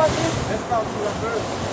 Let's go to the first.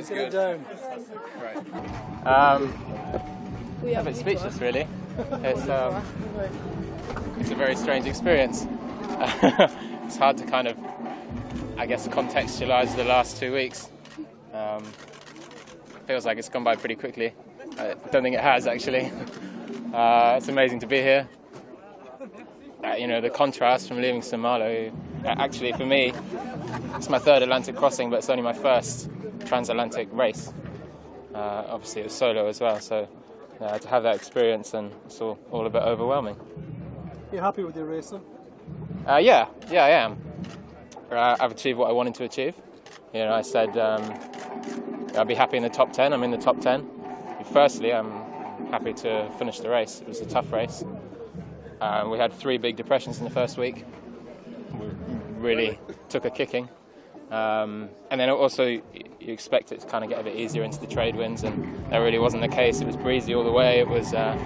Sit down. Yeah, a bit speechless really. It's a very strange experience. It's hard to kind of, I guess, contextualise the last 2 weeks. Feels like it's gone by pretty quickly. I don't think it has actually. It's amazing to be here. You know, the contrast from leaving St. Malo, actually for me, it's my third Atlantic crossing, but it's only my first transatlantic race. Obviously it was solo as well, so to have that experience, and it's all a bit overwhelming. You're happy with your race then? Yeah, I am. I've achieved what I wanted to achieve. You know, I said I'll be happy in the top 10, I'm in the top 10. Firstly, I'm happy to finish the race. It was a tough race. We had 3 big depressions in the first week. We really took a kicking. And then also you expect it to kind of get a bit easier into the trade winds, and that really wasn't the case. It was breezy all the way. It was, I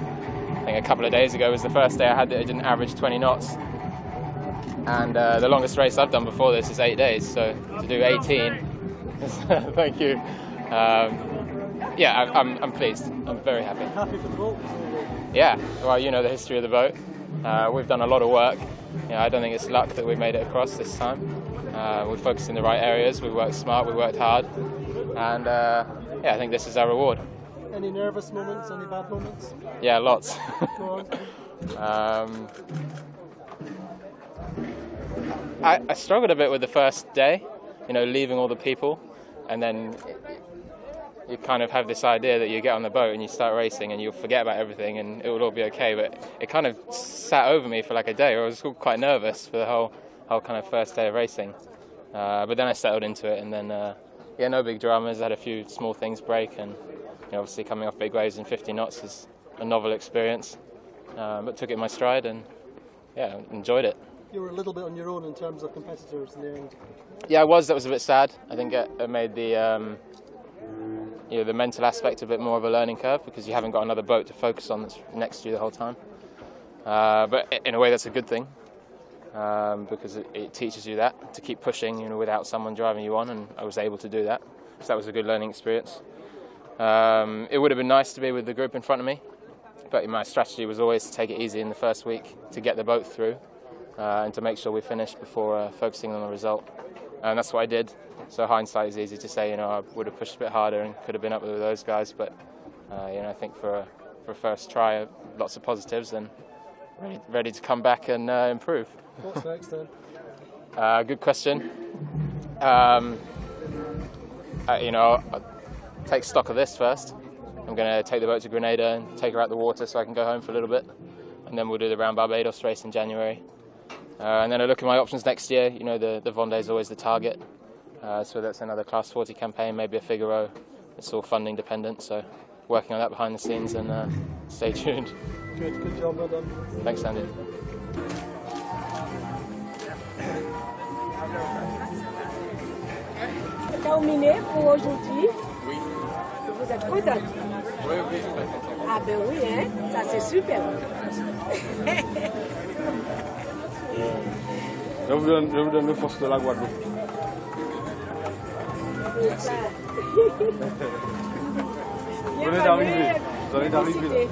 think a couple of days ago was the first day I had that it didn't average 20 knots. And the longest race I've done before this is 8 days, so to do 18, thank you. Yeah, I'm pleased. I'm very happy. Happy for the boat? Yeah, well, you know the history of the boat. We've done a lot of work. You know, I don't think it's luck that we made it across this time. We focused in the right areas, we worked smart, we worked hard, and yeah, I think this is our reward. Any nervous moments, any bad moments? Yeah, lots. Go on. I struggled a bit with the first day, you know, leaving all the people. and then you kind of have this idea that you get on the boat and you start racing and you'll forget about everything and it will all be okay. But it kind of sat over me for like a day. I was quite nervous for the whole kind of first day of racing. But then I settled into it, and then, yeah, no big dramas. I had a few small things break, and you know, obviously coming off big waves in 50 knots is a novel experience. But took it in my stride and, yeah, enjoyed it. You were a little bit on your own in terms of competitors in the end. Yeah, I was. That was a bit sad. I think it made the mental aspect a bit more of a learning curve, because you haven't got another boat to focus on that's next to you the whole time. But in a way, that's a good thing, because it teaches you that, to keep pushing, you know, without someone driving you on, and I was able to do that. So that was a good learning experience. It would have been nice to be with the group in front of me, but my strategy was always to take it easy in the first week, to get the boat through. And to make sure we finished before focusing on the result. And that's what I did. So hindsight is easy to say, you know, I would have pushed a bit harder and could have been up with those guys. But, you know, I think for a first try, lots of positives and ready to come back and improve. What's next then? Good question. You know, I'll take stock of this first. I'm going to take the boat to Grenada and take her out the water so I can go home for a little bit. And then we'll do the Round Barbados race in January. And then I look at my options next year. You know, the Vendée is always the target. So that's another Class 40 campaign, maybe a Figaro. It's all funding dependent, so working on that behind the scenes, and stay tuned. Good job, well done. Thanks, Andy. Terminé pour aujourd'hui. Oui. Vous êtes contente? Oui, oui. Ah ben oui, hein? Ça c'est super. Je vous donne le force de la Guadeloupe. Merci. Vous allez d'arriver.